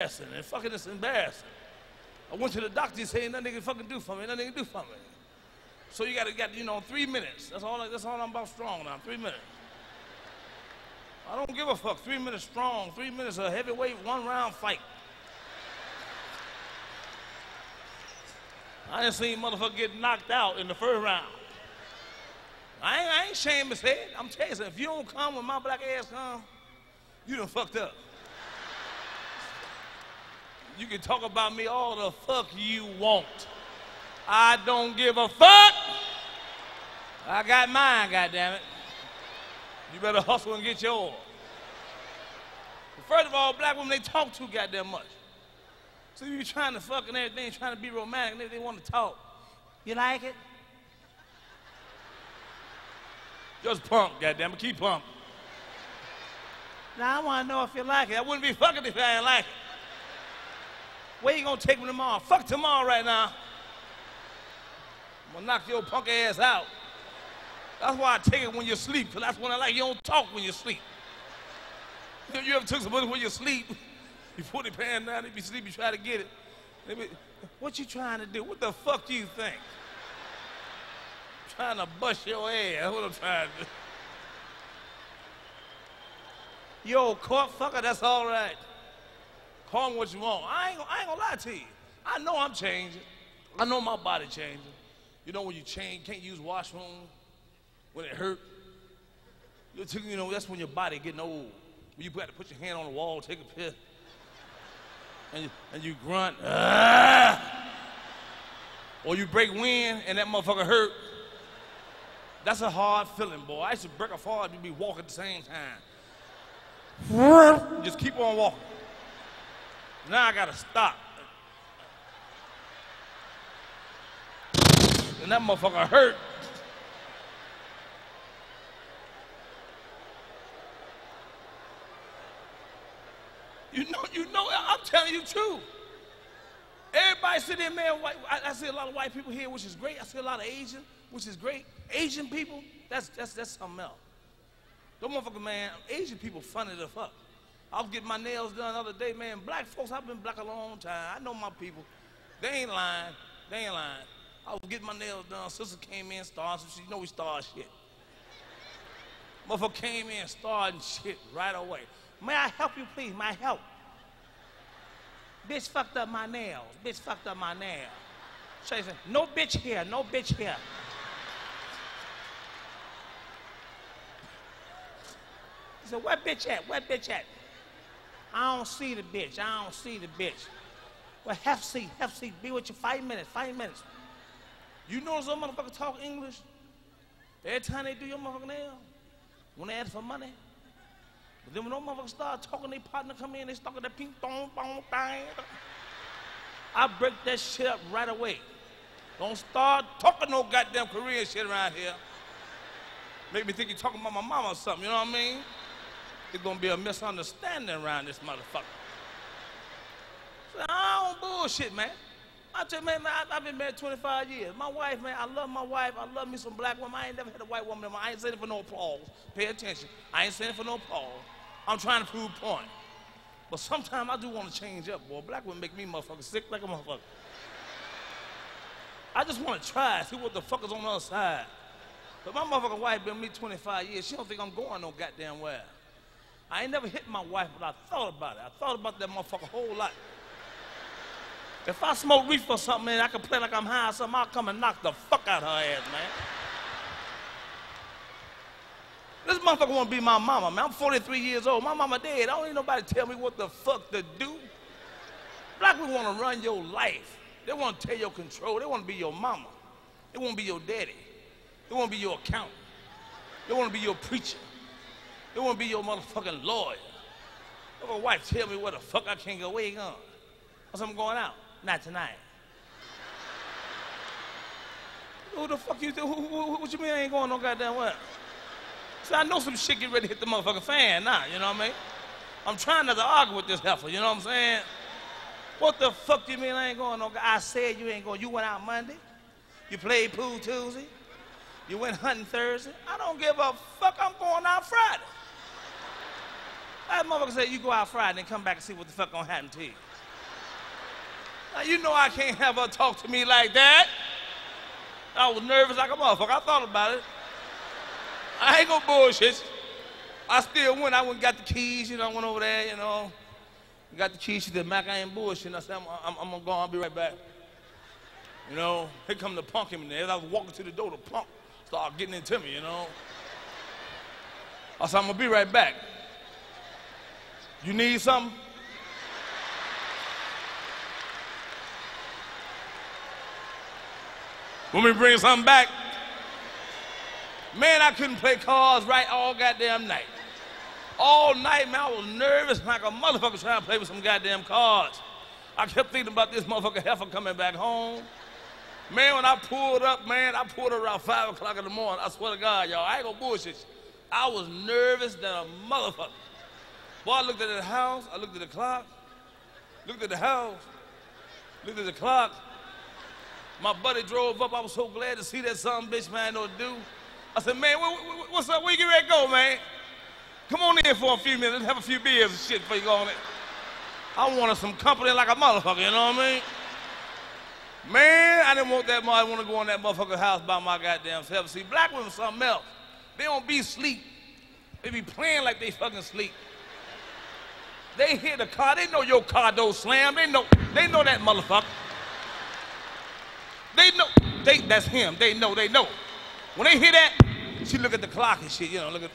And fucking it's embarrassing. I went to the doctor saying nothing can fucking do for me, nothing can do for me. So you gotta get, 3 minutes. That's all I'm about strong now, 3 minutes. I don't give a fuck, 3 minutes strong, 3 minutes a heavyweight, 1-round fight. I done seen motherfucker get knocked out in the first round. I ain't ashamed to say it. I'm chasing. If you don't come when my black ass come, you done fucked up. You can talk about me all the fuck you want. I don't give a fuck. I got mine, goddammit. You better hustle and get yours. First of all, black women, they talk too goddamn much. So you trying to fuck and everything, trying to be romantic and everything, want to talk. You like it? Just pump, goddammit, keep pump. Now I want to know if you like it. I wouldn't be fucking if I ain't like it. Where you gonna take me tomorrow? Fuck tomorrow right now. I'm gonna knock your punk ass out. That's why I take it when you sleep, because that's when I like you don't talk when you sleep. You ever took somebody when you sleep? You put the pants down, they be sleepy, you try to get it. They be, what you trying to do? What the fuck do you think? I'm trying to bust your ass, that's what I'm trying to do. You old court fucker, that's all right. Call me what you want. I ain't gonna lie to you. I know I'm changing. I know my body changing. You know when you change, can't use washroom, when it hurt. You know, that's when your body getting old. When you got to put your hand on the wall, take a piss, and you grunt. Ah! Or you break wind and that motherfucker hurt. That's a hard feeling, boy. I used to break a fall, you'd be walking at the same time. Just keep on walking. Now I gotta stop. And that motherfucker hurt. You know, I'm telling you the truth. Everybody sitting there, man, I see a lot of white people here, which is great. I see a lot of Asian, which is great. Asian people, that's something else. Those motherfucker, man, Asian people funny the fuck. I was getting my nails done the other day, man. Black folks, I've been black a long time. I know my people. They ain't lying. They ain't lying. I was getting my nails done. Sister came in, started some shit. You know we started shit. Motherfucker came in, started shit right away. May I help you, please? May I help? Bitch fucked up my nails. Bitch fucked up my nails. So he said, no bitch here. No bitch here. He said, where bitch at? Where bitch at? I don't see the bitch. I don't see the bitch. Well, have seat. Be with you 5 minutes. 5 minutes. You notice those motherfuckers talk English? Every time they do your motherfucking nail, when they ask for money. But then when those motherfuckers start talking, their partner come in, they start with that ping pong pong bang. I break that shit up right away. Don't start talking no goddamn Korean shit around here. Make me think you're talking about my mama or something. You know what I mean? There's gonna be a misunderstanding around this motherfucker. So I don't bullshit, man. I tell you, man, I've been married 25 years. My wife, man, I love my wife. I love me some black women. I ain't never had a white woman. I ain't saying it for no applause. Pay attention. I ain't saying it for no applause. I'm trying to prove a point. But sometimes I do want to change up, boy. Black women make me motherfucker sick like a motherfucker. I just want to try, see what the fuck is on the other side. But my motherfucking wife been with me 25 years. She don't think I'm going no goddamn well. I ain't never hit my wife, but I thought about it. I thought about that motherfucker a whole lot. If I smoke reefer or something, man, I can play like I'm high or something, I'll come and knock the fuck out her ass, man. This motherfucker wanna be my mama, man. I'm 43 years old. My mama dead. I don't need nobody to tell me what the fuck to do. Black people wanna run your life. They wanna take your control. They wanna be your mama. They wanna be your daddy. They wanna be your accountant. They wanna be your preacher. It won't be your motherfucking lawyer. My wife tell me where the fuck I can't go. Where you going? I said, I'm going out. Not tonight. Who the fuck you think? What you mean I ain't going no goddamn well? See, I know some shit get ready to hit the motherfucking fan now, you know what I mean? I'm trying not to argue with this heifer, you know what I'm saying? What the fuck do you mean I ain't going no I said you ain't going. You went out Monday. You played pool Tuesday. You went hunting Thursday. I don't give a fuck. I'm going out Friday. That motherfucker said, you go out Friday and come back and see what the fuck gonna happen to you. Now, you know I can't have her talk to me like that. I was nervous like a motherfucker. I thought about it. I ain't gonna bullshit. I still went. I went and got the keys. You know, I went over there, you know. Got the keys. She said, Mac, I ain't bullshitting. I said, I'm gonna go. I'll be right back. You know, here come the punk in there. As I was walking to the door, the punk started getting into me, you know. I said, I'm gonna be right back. You need something? Want me to bring something back? Man, I couldn't play cards right all goddamn night. All night, man, I was nervous like a motherfucker trying to play with some goddamn cards. I kept thinking about this motherfucker heifer coming back home. Man, when I pulled up, man, I pulled up around 5 o'clock in the morning. I swear to God, y'all, I ain't gonna bullshit you. I was nervous than a motherfucker. Boy, I looked at the house, I looked at the clock, looked at the house, looked at the clock. My buddy drove up. I was so glad to see that son bitch, man, no do. I said, man, what's up? Where you get ready to go, man? Come on in for a few minutes. Let's have a few beers and shit before you go on it. I wanted some company like a motherfucker, you know what I mean? Man, I didn't want that mother. I didn't want to go in that motherfucker's house by my goddamn self. See, black women something else. They don't be sleep. They be playing like they fucking sleep. They hear the car. They know your car door slam. They know that motherfucker. They know, that's him. They know. When they hear that, she look at the clock and shit, you know, look at.